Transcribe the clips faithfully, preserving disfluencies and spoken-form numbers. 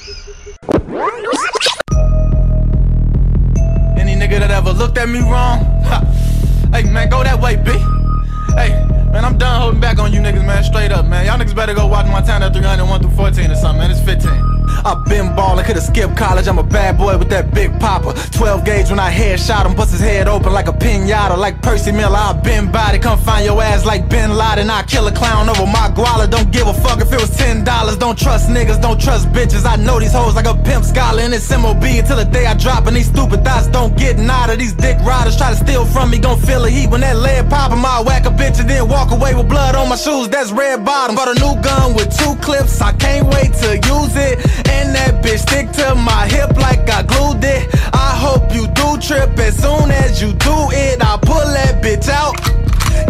Any nigga that ever looked at me wrong, ha. Hey man, go that way, B. Hey man, I'm done holding back on you niggas, man. Straight up, man. Y'all niggas better go watch Montana three hundred, one through fourteen or something, man. It's fifteen. I've been ballin', could've skipped college, I'm a bad boy with that big popper. Twelve gauge when I headshot him, bust his head open like a pinata. Like Percy Miller, I've been body, come find your ass like Bin Laden. I kill a clown over my guala, don't give a fuck if it was ten dollars. Don't trust niggas, don't trust bitches, I know these hoes like a pimp scholar. And it's M O B until the day I drop, and these stupid thoughts don't get nada. These dick riders try to steal from me, gon' feel the heat when that lead pop him. I'll whack a bitch and then walk away with blood on my shoes, that's red bottom. Bought a new gun with two clips, I can't wait to use it. And that bitch stick to my hip like I glued it. I hope you do trip as soon as you do it. I'll pull that bitch out,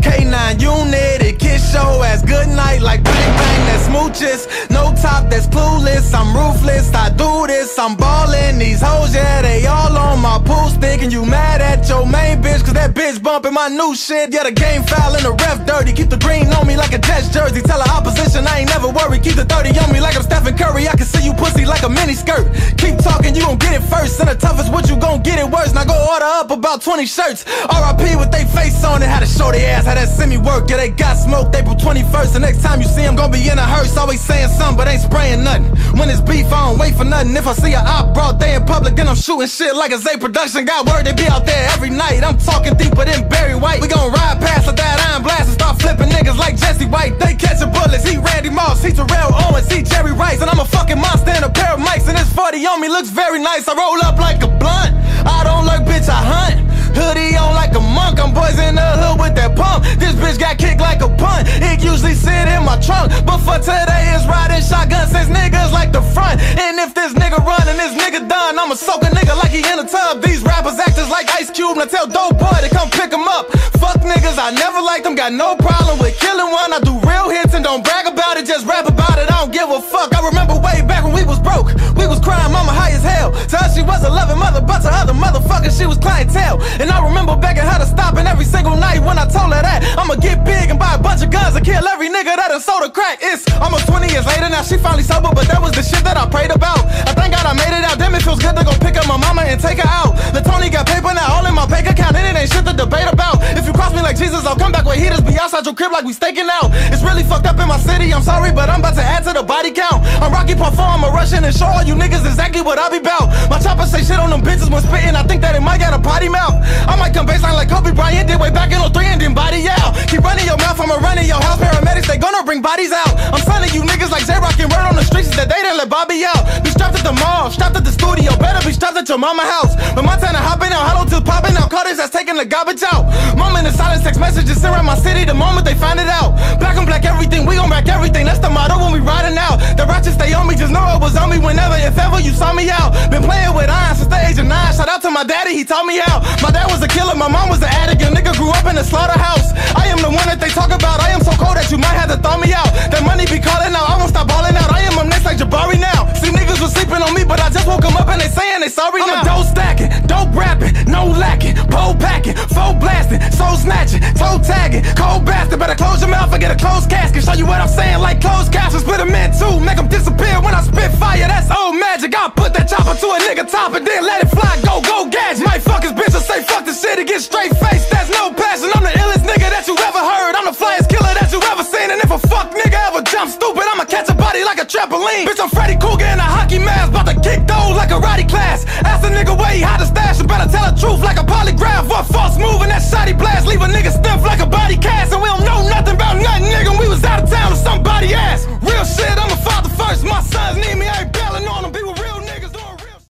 K nine unit. It kiss your ass goodnight like bang bang, that smooches. No top, that's clueless, I'm ruthless, I do this. I'm ballin', these hoes, yeah, they all on my pool stick. And you mad at your main bitch, cause that bitch bumpin' my new shit. Yeah, the game foul and the ref dirty, keep the green on me like a Jets jersey. Tell her opposition I ain't never worried, keep the thirty on me like I'm Stephen Curry. I can see you pussy like a mini skirt. Keep talking, you gon' get it first, and the toughest what you gon' get it worse. Now go order up about twenty shirts, R I P with they face on it. How to show they ass, how that semi work. Yeah, they got smoked April twenty-first. The next time you see them gon' be in a hearse. Always saying something but ain't spraying nothing. When it's beef I don't wait for nothing. If I see a op broad day in public, then I'm shooting shit like a Zay production. Got word they be out there every night, I'm talking deeper than Barry White. We gon' ride past with that iron blast and start flipping niggas like Jesse White. They catching bullets, he Randy Moss, he Terrell Owens, he Jerry Rice. And I'm a fucking monster in a pair of mics, and this forty on me looks very nice. I roll up like a blunt, I don't lurk, bitch, I hunt. Hoodie on like a monk, I'm boys in the hood with that pump. This bitch got kicked like a punt, it usually sit in my trunk. But for today it's riding shotgun since niggas like the front. And if this nigga run and this nigga done, I'ma soak a nigga like he in a tub. These rappers actors like Ice Cube, and I tell Dope Boy to come pick him up. Fuck niggas, I never liked them, got no problem with killing one. I do real hits and don't brag about it, just rap about it, I don't give a fuck. I remember way back when we was broke, we was crying, mama high as hell. To us she was a loving mother, but to other motherfuckers she was clientele. And I remember begging her to stop, and every single night when I told her that I'ma get big and buy a bunch of guns and kill every nigga that done sold a crack. It's almost twenty years later, now she finally sober, but that was the shit that I prayed about. I thank God I made it out, damn it feels good to go pick up my mama and take her out. Latoni got paper now all in my bank account, and it ain't shit to debate about. If you cross me like Jesus, I'll come back with heaters, be outside your crib like we staking out. It's really fucked up in my city, I'm sorry, but I'm about to add to the body count. I'm Rocky Parfum, I'm a Russian, and show all you niggas exactly what I be bout. My chopper say shit on them bitches when spitting, I think that it might got a potty mouth. I might come baseline like Kobe Bryant did way back in oh three and then body out. Keep running your mouth, I'ma run in your house. Paramedics, they gonna bring bodies out. I'm signing you niggas like J-Rock and word on the streets is that they didn't let Bobby out. Be strapped at the mall, strapped at the studio, better be strapped at your mama house. But Montana hopping out, hollow till popping out, call this that's taking the garbage out. Moment in silence, text messages around my city the moment they find it out. Black and black everything, we gon' back everything, that's the motto when we riding out. The ratchet stay on me, just know it was on me whenever, if ever you saw me out. Been playing with iron since the age of nine, shout out to my daddy, he taught me how. My dad was a killer, my mom was an addict, your nigga grew up in a slaughterhouse. I am the one that they talk about, I am so cold that you might have to thaw me out. That money be calling out, I won't stop balling out, I am up next like Jabari now. See niggas was sleeping on me, but I just woke them up and they saying they sorry now. I'm a dope stacking, dope rapping, no lacking, pole packing, foe blasting, soul snatching, toe tagging, cold bastard, better close your mouth and get a closed casket. Show you what I'm saying like closed captions, split them in two, make them disappear when I spit fire, that's old magic. I put that chopper to a nigga top and then let it fly, go, go gadget. Might fuck his bitch or say fuck this shit and get straight face, that's no passion. I'm the illest nigga that you ever heard, I'm the flyest killer that you ever seen. And if a fuck nigga ever jump stupid, I'ma catch a body like a trampoline. Bitch, I'm Freddy Krueger in a hockey mask, bout to kick those like a karate class. Ask a nigga where he hide the stash, you better tell the truth like a polygraph. One false move and that shoddy blast, leave a nigga